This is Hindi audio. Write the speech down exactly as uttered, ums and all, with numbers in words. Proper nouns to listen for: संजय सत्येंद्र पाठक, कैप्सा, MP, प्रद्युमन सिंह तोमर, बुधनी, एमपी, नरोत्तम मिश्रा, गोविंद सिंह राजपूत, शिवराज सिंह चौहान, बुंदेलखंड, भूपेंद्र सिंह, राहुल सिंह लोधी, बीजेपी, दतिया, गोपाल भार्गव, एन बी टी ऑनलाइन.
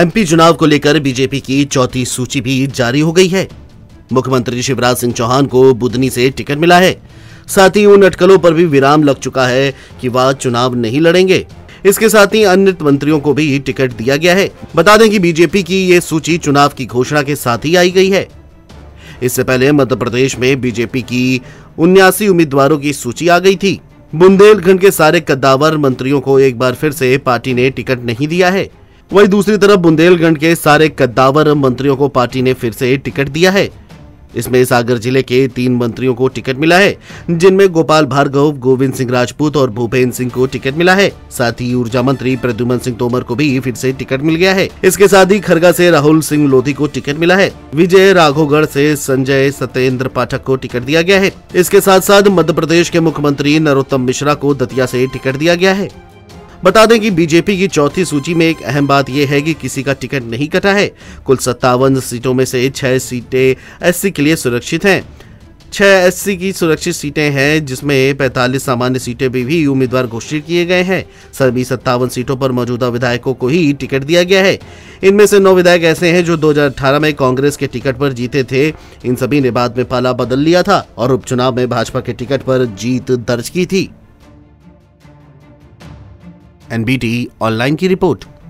एमपी चुनाव को लेकर बीजेपी की चौथी सूची भी जारी हो गई है। मुख्यमंत्री शिवराज सिंह चौहान को बुधनी से टिकट मिला है। साथ ही उन अटकलों पर भी विराम लग चुका है कि वह चुनाव नहीं लड़ेंगे। इसके साथ ही अन्य मंत्रियों को भी टिकट दिया गया है। बता दें कि बीजेपी की ये सूची चुनाव की घोषणा के साथ ही आई गई है। इससे पहले मध्य प्रदेश में बीजेपी की उन्यासी उम्मीदवारों की सूची आ गई थी। बुंदेलखंड के सारे कद्दावर मंत्रियों को एक बार फिर से पार्टी ने टिकट नहीं दिया है। वहीं दूसरी तरफ बुंदेलखंड के सारे कद्दावर मंत्रियों को पार्टी ने फिर से टिकट दिया है। इसमें सागर जिले के तीन मंत्रियों को टिकट मिला है, जिनमें गोपाल भार्गव, गोविंद सिंह राजपूत और भूपेंद्र सिंह को टिकट मिला है। साथ ही ऊर्जा मंत्री प्रद्युमन सिंह तोमर को भी फिर से टिकट मिल गया है। इसके साथ ही खरगा से राहुल सिंह लोधी को टिकट मिला है। विजय राघोगढ़ से संजय सत्येंद्र पाठक को टिकट दिया गया है। इसके साथ साथ मध्य प्रदेश के मुख्यमंत्री नरोत्तम मिश्रा को दतिया से टिकट दिया गया है। बता दें कि बीजेपी की चौथी सूची में एक अहम बात यह है कि किसी का टिकट नहीं कटा है। कुल सत्तावन सीटों में से छह सीटें एससी के लिए सुरक्षित हैं। छह एससी की सुरक्षित सीटें हैं, जिसमें पैंतालीस सामान्य सीटें भी, भी उम्मीदवार घोषित किए गए हैं। सभी सत्तावन सीटों पर मौजूदा विधायकों को ही टिकट दिया गया है। इनमें से नौ विधायक ऐसे हैं जो दो हज़ार अठारह में कांग्रेस के टिकट पर जीते थे। इन सभी ने बाद में पाला बदल लिया था और उपचुनाव में भाजपा के टिकट पर जीत दर्ज की थी। एन बी टी ऑनलाइन की रिपोर्ट।